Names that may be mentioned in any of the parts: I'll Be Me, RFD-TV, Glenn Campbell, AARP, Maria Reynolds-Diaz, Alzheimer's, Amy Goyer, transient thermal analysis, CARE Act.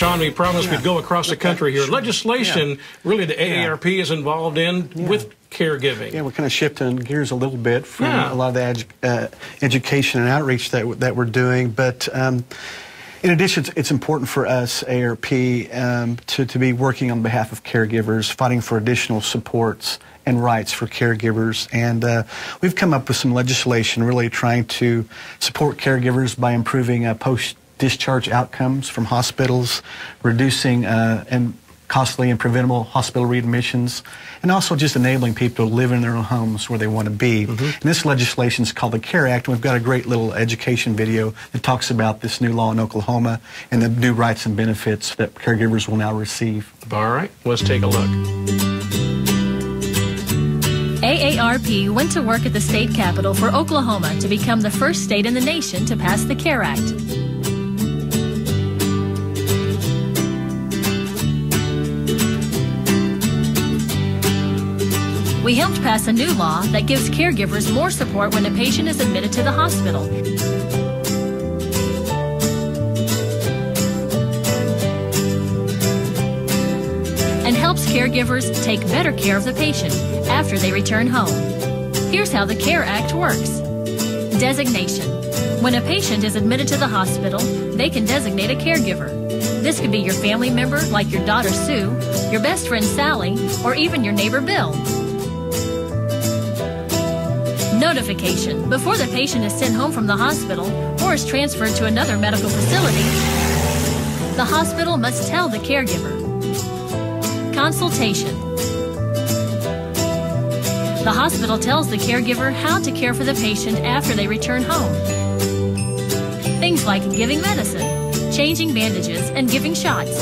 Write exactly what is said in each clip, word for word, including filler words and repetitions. Sean, we promised yeah. we'd go across Look the country here. Sure. Legislation, yeah. really, the A A R P yeah. is involved in yeah. with caregiving. Yeah, we're kind of shifting gears a little bit from yeah. a lot of the uh, education and outreach that that we're doing, but. Um, In addition, it's important for us, A A R P, um, to, to be working on behalf of caregivers, fighting for additional supports and rights for caregivers. And uh, we've come up with some legislation really trying to support caregivers by improving uh, post-discharge outcomes from hospitals, reducing uh, and costly and preventable hospital readmissions, and also just enabling people to live in their own homes where they want to be. Mm-hmm. And this legislation is called the CARE Act. We've got a great little education video that talks about this new law in Oklahoma and the new rights and benefits that caregivers will now receive. All right, let's take a look. A A R P went to work at the state capitol for Oklahoma to become the first state in the nation to pass the CARE Act. We helped pass a new law that gives caregivers more support when a patient is admitted to the hospital. And helps caregivers take better care of the patient after they return home. Here's how the CARE Act works. Designation. When a patient is admitted to the hospital, they can designate a caregiver. This could be your family member, like your daughter Sue, your best friend Sally, or even your neighbor Bill. Notification. Before the patient is sent home from the hospital or is transferred to another medical facility, the hospital must tell the caregiver. Consultation. The hospital tells the caregiver how to care for the patient after they return home. Things like giving medicine, changing bandages, and giving shots.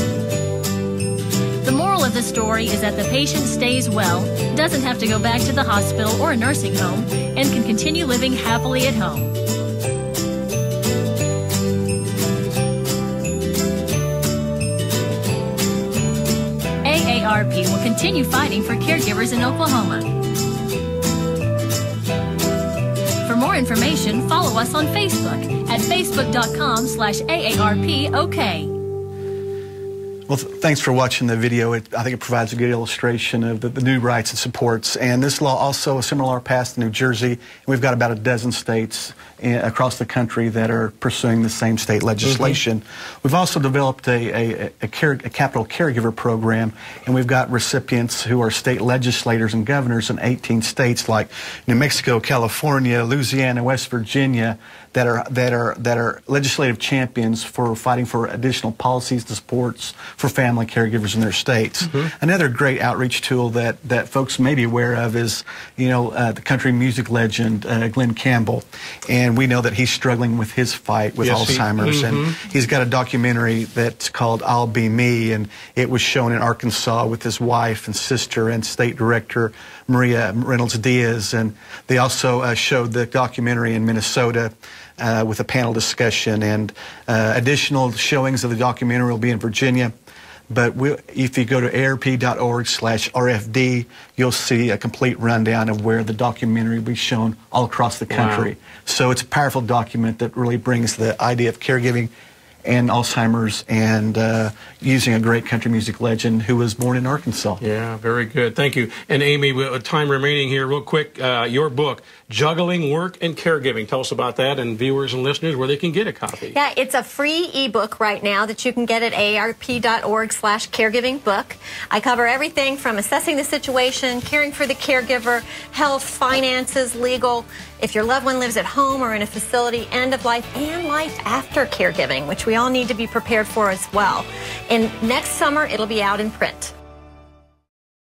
The moral of the story is that the patient stays well, doesn't have to go back to the hospital or a nursing home, and can continue living happily at home. A A R P will continue fighting for caregivers in Oklahoma. For more information, follow us on Facebook at facebook dot com slash A A R P O K. Well, th thanks for watching the video. It, I think it provides a good illustration of the, the new rights and supports. And this law also, a similar law passed in New Jersey. And we've got about a dozen states in, across the country that are pursuing the same state legislation. Mm-hmm. We've also developed a, a, a, care, a capital caregiver program, and we've got recipients who are state legislators and governors in eighteen states like New Mexico, California, Louisiana, West Virginia, that are, that are, that are legislative champions for fighting for additional policies and supports for family caregivers in their states. Mm-hmm. Another great outreach tool that, that folks may be aware of is, you know, uh, the country music legend, uh, Glenn Campbell. And we know that he's struggling with his fight with yes, Alzheimer's. He, mm-hmm. And he's got a documentary that's called I'll Be Me. And it was shown in Arkansas with his wife and sister and state director, Maria Reynolds-Diaz. And they also uh, showed the documentary in Minnesota. Uh, with a panel discussion, and uh, additional showings of the documentary will be in Virginia. But we'll, if you go to A A R P dot org slash R F D, you'll see a complete rundown of where the documentary will be shown all across the country. Wow. So it's a powerful document that really brings the idea of caregiving and Alzheimer's, and uh, using a great country music legend who was born in Arkansas. Yeah, very good. Thank you. And Amy, with time remaining here, real quick, uh, your book, Juggling Work and Caregiving. Tell us about that, and viewers and listeners where they can get a copy. Yeah, it's a free ebook right now that you can get at A A R P dot org slash caregiving book. I cover everything from assessing the situation, caring for the caregiver, health, finances, legal, if your loved one lives at home or in a facility, end of life, and life after caregiving, which we all need to be prepared for as well. And next summer, it'll be out in print.